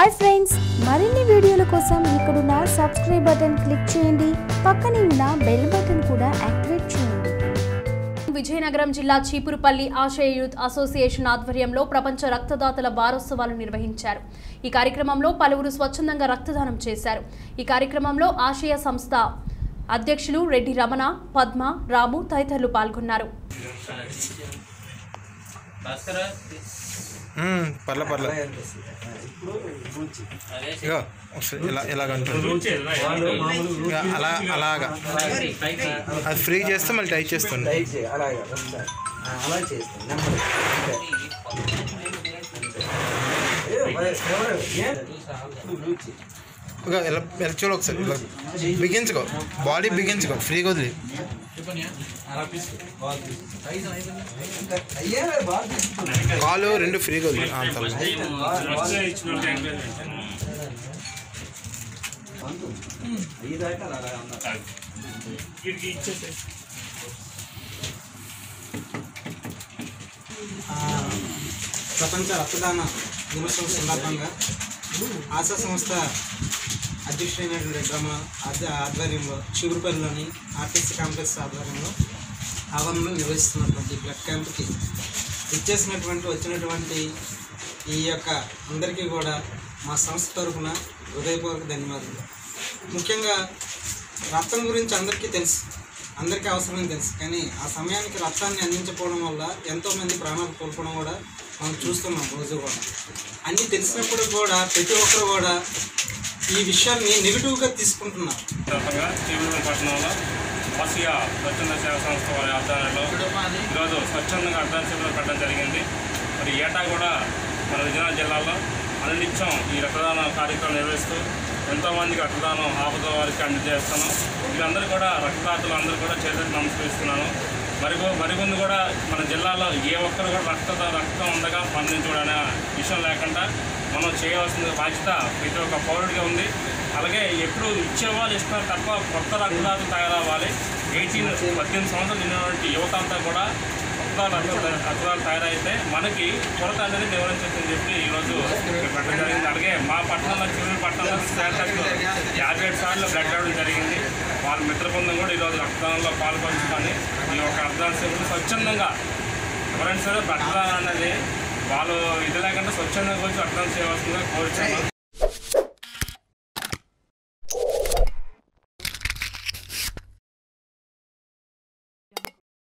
Hi friends, మరిన్ని వీడియోల కోసం ఇక్కడ ఉన్న సబ్స్క్రైబ్ బటన్ క్లిక్ చేయండి, పక్కనే ఉన్న బెల్ బటన్ కూడా యాక్టివేట్ చేయండి। విజయనగరం జిల్లా చీపురుపల్లి ఆశయ యూత్ అసోషియేషన్ ఆధ్వర్యంలో ప్రపంచ రక్తదాతల వారోత్సవాలు నిర్వహించారు। ఈ కార్యక్రమంలో పలువురు స్వచ్ఛందంగా రక్తదానం చేశారు। ఈ కార్యక్రమంలో ఆశయ సంస్థ అధ్యక్షులు రెడ్డి రమణ, పద్మ, రాము తదితరులు పాల్గొన్నారు। పర్ల పర్ల అలా అలాగా అది ఫ్రీ చేస్తే మళ్ళీ టైట్ చేస్తుంది। చూడ ఒకసారి బిగించుకో, బాడీ బిగించుకో, ఫ్రీగా వదిలి కాలు రెండు ఫ్రీగా ఉంది। ప్రపంచ రక్తదాన దినోత్సవం సందర్భంగా ఆశా సంస్థ అధ్యక్షుడైనటువంటి గ్రామ ఆధ్వర్యంలో చీపురుపల్లిలోని ఆర్టీసీ కాంప్లెక్స్ ఆధ్వర్యంలో ఆవరణలో నిర్వహిస్తున్నటువంటి బ్లడ్ క్యాంప్కి వచ్చినటువంటి ఈ యొక్క అందరికీ కూడా మా సంస్థ తరఫున హృదయపూర్వక ధన్యవాదాలు। ముఖ్యంగా రక్తం గురించి అందరికీ తెలుసు, అందరికీ అవసరమని తెలుసు, కానీ ఆ సమయానికి రక్తాన్ని అందించకపోవడం వల్ల ఎంతోమంది ప్రాణాలు కోల్పోవడం కూడా మనం చూస్తున్నాం రోజు కూడా। అన్నీ తెలిసినప్పుడు కూడా ప్రతి ఒక్కరు కూడా ఈ విషయాన్ని నెగిటివ్గా తీసుకుంటున్నారు। పట్టణంలో ఆశయ స్వచ్ఛంద సేవ సంస్థ వారి ఆధ్వర్యంలో ఈరోజు స్వచ్ఛందంగా అర్థాన శిబిరం పెట్టడం జరిగింది। మరి ఏటా కూడా మన విజయనగరం జిల్లాలో అనునిత్యం ఈ రక్తదాన కార్యక్రమం నిర్వహిస్తూ ఎంతోమందికి రక్తదానం ఆపద వారికి అందజేస్తున్నాం। వీళ్ళందరూ కూడా రక్తదాతలు అందరూ కూడా చేతులకు నమస్కరిస్తున్నాను। మరికొంది కూడా మన జిల్లాలో ఏ ఒక్కరు కూడా రక్తం ఉండగా పండించడనే విషయం లేకుండా మనం చేయవలసిన బాధ్యత ప్రతి ఒక్క పౌరుడిగా ఉంది। అలాగే ఎప్పుడు ఇచ్చేవాళ్ళు ఇస్తున్నారు తప్ప కొత్త రక్తదాతలు తయారవ్వాలి। 18-18 సంవత్సరాలు నిన్నటువంటి యువత అంతా కూడా కొత్త రక్తదాతలు తయారైతే మనకి కొరత అనేది నివారించని చెప్పి ఈరోజు పెట్టడం జరిగింది। అలాగే మా పట్టణంలో చీపురుపట్నంలో 57 సార్లు బ్లడ్ రావడం జరిగింది। వాళ్ళ మిత్ర బృందం కూడా ఈరోజు రక్తదానంలో పాల్పంచుకొని ఈ యొక్క రక్తదాన సేవలు స్వచ్ఛందంగా ఎవరైనా సరే రక్తదానం అనేది వాళ్ళు ఇది లేకుండా స్వచ్ఛందంగా గురించి రక్తదానం చేయవలసిందిగా కోరుతున్నాం।